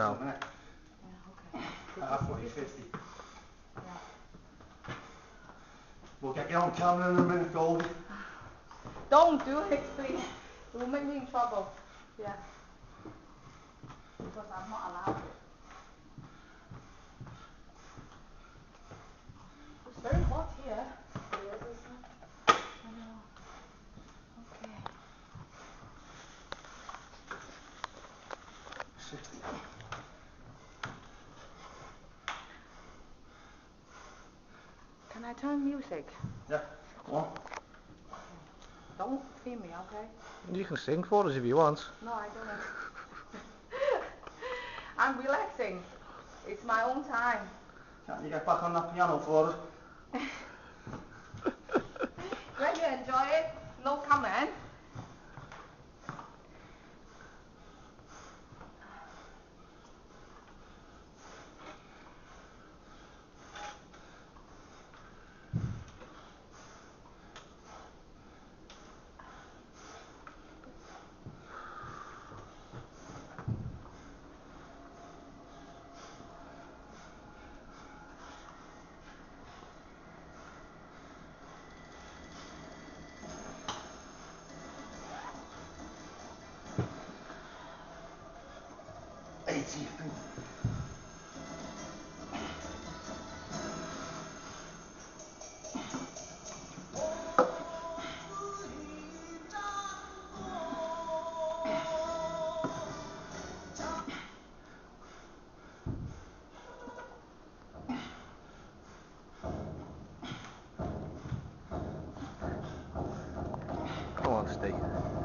now. Yeah, okay. 40, 50. Yeah. We'll get on camera in a minute, Goldie. Don't do it, please. It will make me in trouble. Yeah. Because I'm not allowed it. It's very hot here. Can I turn music? Yeah, go on. Don't feed me, okay? You can sing for us if you want. No, I don't want to. I'm relaxing. It's my own time. Can't you get back on that piano for us? Let you enjoy it. No comment. Come on, Steve.